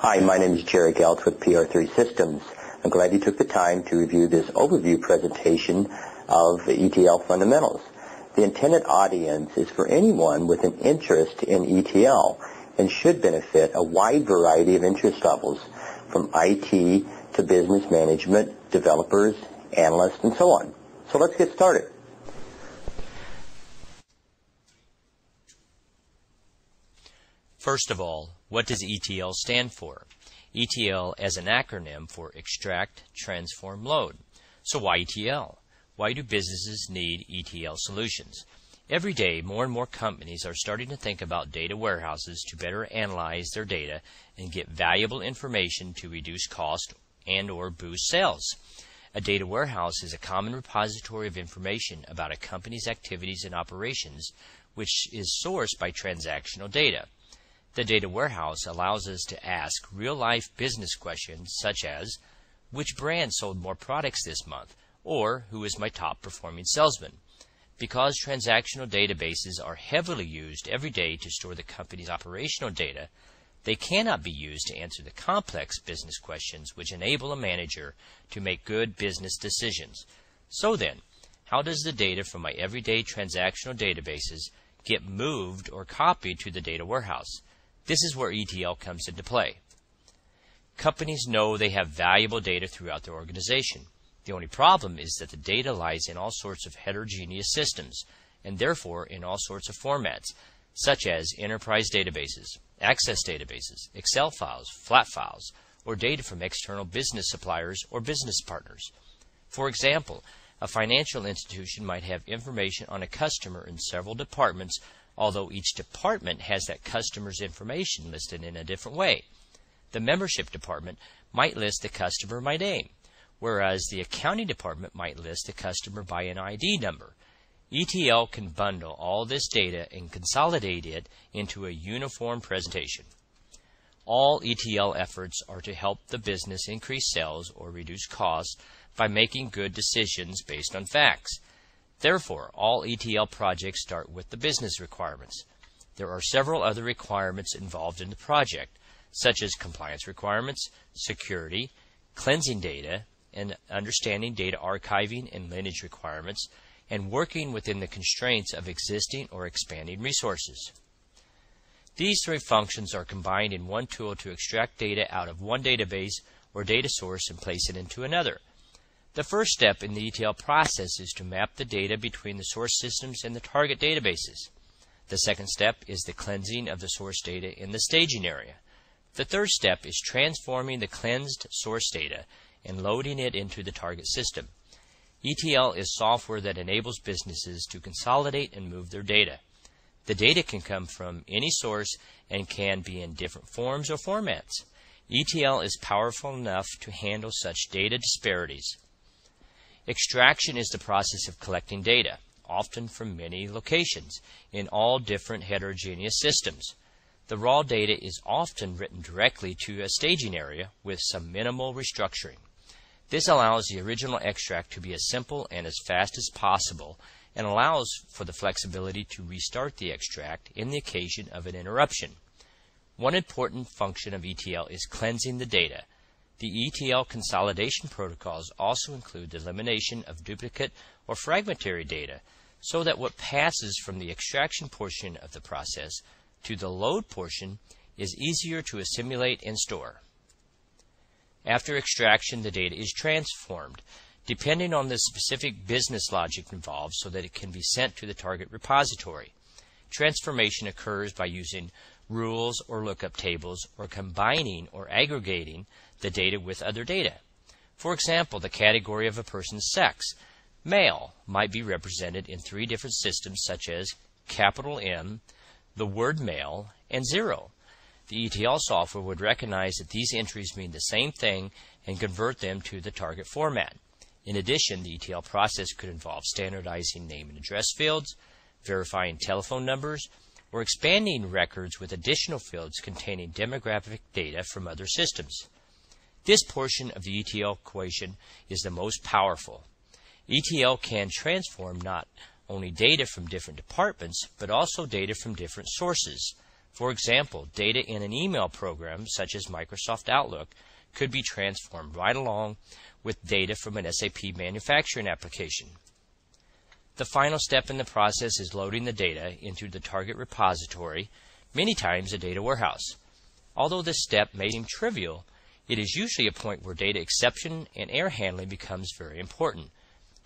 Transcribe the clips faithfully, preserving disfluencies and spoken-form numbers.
Hi, my name is Jerry Geltz with P R three Systems. I'm glad you took the time to review this overview presentation of E T L fundamentals. The intended audience is for anyone with an interest in E T L and should benefit a wide variety of interest levels, from I T to business management, developers, analysts, and so on. So let's get started. First of all, what does E T L stand for? E T L is an acronym for Extract, Transform, Load. So why E T L? Why do businesses need E T L solutions? Every day, more and more companies are starting to think about data warehouses to better analyze their data and get valuable information to reduce cost and or boost sales. A data warehouse is a common repository of information about a company's activities and operations, which is sourced by transactional data. The data warehouse allows us to ask real-life business questions such as, which brand sold more products this month, or who is my top-performing salesman? Because transactional databases are heavily used every day to store the company's operational data, they cannot be used to answer the complex business questions which enable a manager to make good business decisions. So then, how does the data from my everyday transactional databases get moved or copied to the data warehouse? This is where E T L comes into play. Companies know they have valuable data throughout their organization. The only problem is that the data lies in all sorts of heterogeneous systems, and therefore in all sorts of formats, such as enterprise databases, access databases, Excel files, flat files, or data from external business suppliers or business partners. For example, a financial institution might have information on a customer in several departments, although each department has that customer's information listed in a different way. The membership department might list the customer by name, whereas the accounting department might list the customer by an I D number. E T L can bundle all this data and consolidate it into a uniform presentation. All E T L efforts are to help the business increase sales or reduce costs by making good decisions based on facts. Therefore, all E T L projects start with the business requirements. There are several other requirements involved in the project, such as compliance requirements, security, cleansing data, and understanding data archiving and lineage requirements, and working within the constraints of existing or expanding resources. These three functions are combined in one tool to extract data out of one database or data source and place it into another. The first step in the E T L process is to map the data between the source systems and the target databases. The second step is the cleansing of the source data in the staging area. The third step is transforming the cleansed source data and loading it into the target system. E T L is software that enables businesses to consolidate and move their data. The data can come from any source and can be in different forms or formats. E T L is powerful enough to handle such data disparities. Extraction is the process of collecting data, often from many locations, in all different heterogeneous systems. The raw data is often written directly to a staging area with some minimal restructuring. This allows the original extract to be as simple and as fast as possible, and allows for the flexibility to restart the extract in the occasion of an interruption. One important function of E T L is cleansing the data. The E T L consolidation protocols also include the elimination of duplicate or fragmentary data, so that what passes from the extraction portion of the process to the load portion is easier to assimilate and store. After extraction, the data is transformed, depending on the specific business logic involved, so that it can be sent to the target repository. Transformation occurs by using rules or lookup tables, or combining or aggregating the data with other data. For example, the category of a person's sex, male, might be represented in three different systems such as capital M, the word male, and zero. the E T L software would recognize that these entries mean the same thing and convert them to the target format. In addition, the E T L process could involve standardizing name and address fields, verifying telephone numbers, or expanding records with additional fields containing demographic data from other systems. This portion of the E T L equation is the most powerful. E T L can transform not only data from different departments, but also data from different sources. For example, data in an email program such as Microsoft Outlook could be transformed right along with data from an S A P manufacturing application. The final step in the process is loading the data into the target repository, many times a data warehouse. Although this step may seem trivial, it is usually a point where data exception and error handling becomes very important.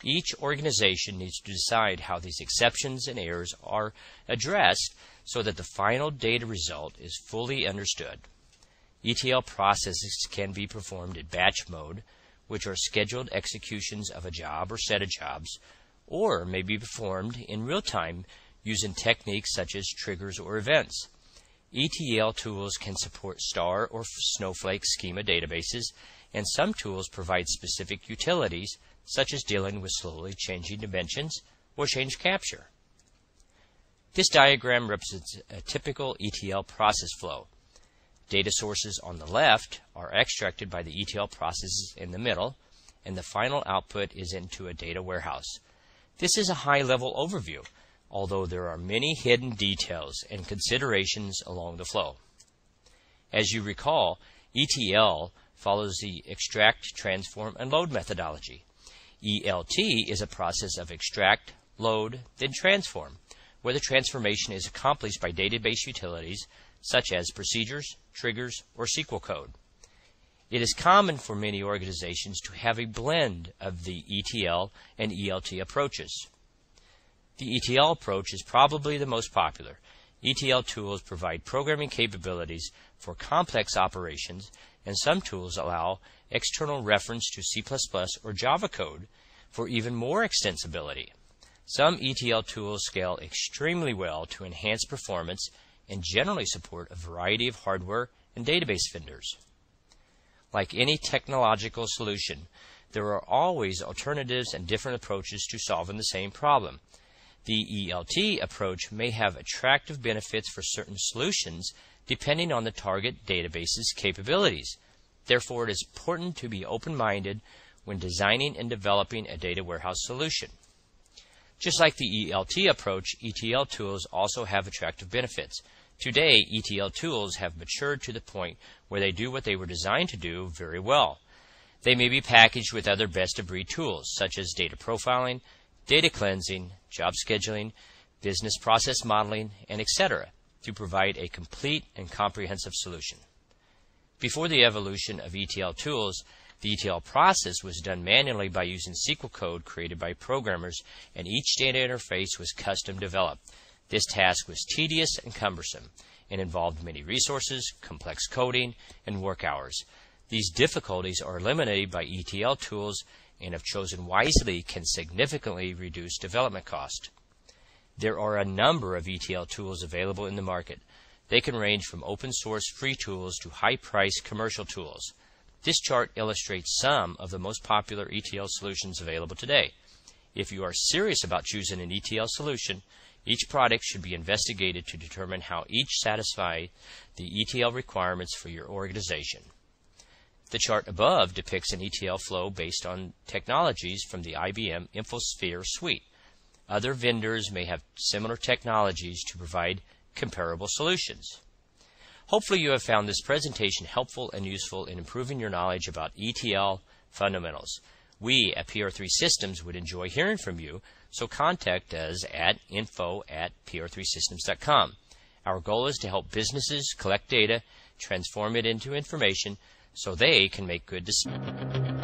Each organization needs to decide how these exceptions and errors are addressed so that the final data result is fully understood. E T L processes can be performed in batch mode, which are scheduled executions of a job or set of jobs, or may be performed in real time using techniques such as triggers or events. E T L tools can support star or snowflake schema databases, and some tools provide specific utilities, such as dealing with slowly changing dimensions or change capture. This diagram represents a typical E T L process flow. Data sources on the left are extracted by the E T L processes in the middle, and the final output is into a data warehouse. This is a high-level overview, although there are many hidden details and considerations along the flow. As you recall, E T L follows the extract, transform, and load methodology. E L T is a process of extract, load, then transform, where the transformation is accomplished by database utilities such as procedures, triggers, or S Q L code. It is common for many organizations to have a blend of the E T L and E L T approaches. The E T L approach is probably the most popular. E T L tools provide programming capabilities for complex operations, and some tools allow external reference to C plus plus or Java code for even more extensibility. Some E T L tools scale extremely well to enhance performance and generally support a variety of hardware and database vendors. Like any technological solution, there are always alternatives and different approaches to solving the same problem. The E L T approach may have attractive benefits for certain solutions depending on the target database's capabilities. Therefore, it is important to be open-minded when designing and developing a data warehouse solution. Just like the E L T approach, E T L tools also have attractive benefits. Today, E T L tools have matured to the point where they do what they were designed to do very well. They may be packaged with other best-of-breed tools, such as data profiling, data cleansing, job scheduling, business process modeling, and et cetera, to provide a complete and comprehensive solution. Before the evolution of E T L tools, the E T L process was done manually by using S Q L code created by programmers, and each data interface was custom developed. This task was tedious and cumbersome, and involved many resources, complex coding, and work hours. These difficulties are eliminated by E T L tools, and if chosen wisely, can significantly reduce development cost. There are a number of E T L tools available in the market. They can range from open-source free tools to high-priced commercial tools. This chart illustrates some of the most popular E T L solutions available today. If you are serious about choosing an E T L solution, each product should be investigated to determine how each satisfies the E T L requirements for your organization. The chart above depicts an E T L flow based on technologies from the I B M InfoSphere suite. Other vendors may have similar technologies to provide comparable solutions. Hopefully you have found this presentation helpful and useful in improving your knowledge about E T L fundamentals. We at P R three Systems would enjoy hearing from you, so contact us at info at p r three systems dot com. Our goal is to help businesses collect data, transform it into information, so they can make good decisions.